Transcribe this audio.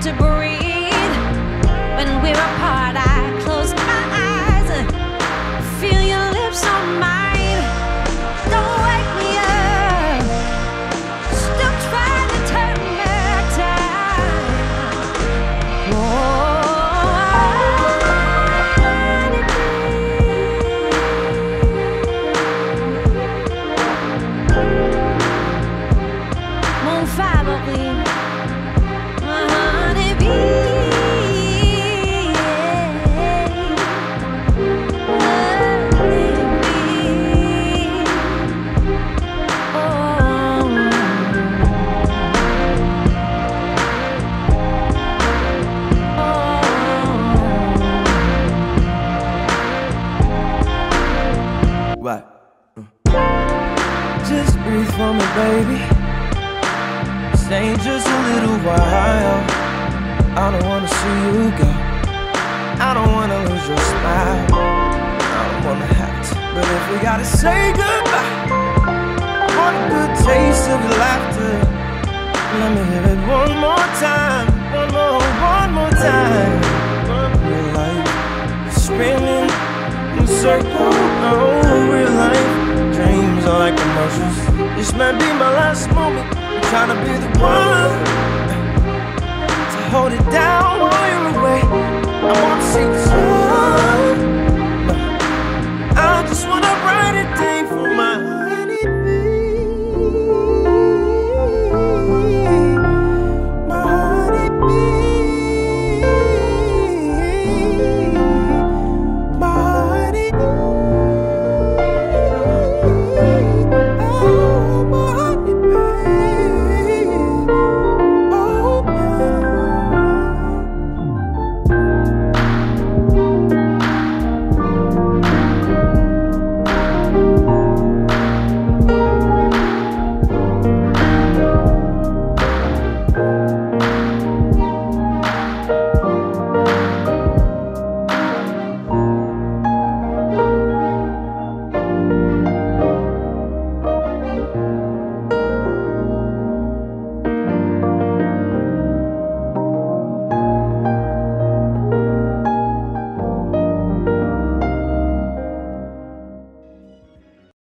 started to breathe. When we're apart, I closed my eyes and feel your lips on mine. Don't wake me up, still try to turn back time. Oh, won't follow me. Just breathe for me, baby. This ain't just a little while. I don't wanna see you go. I don't wanna lose your smile. I don't wanna have to, but if we gotta say goodbye, one good taste of your laughter. Let me hear it one more time. One more time. Real life spinning in circles. No, real life. Dreams are like emotions. This might be my last moment. I'm trying to be the one to hold it down.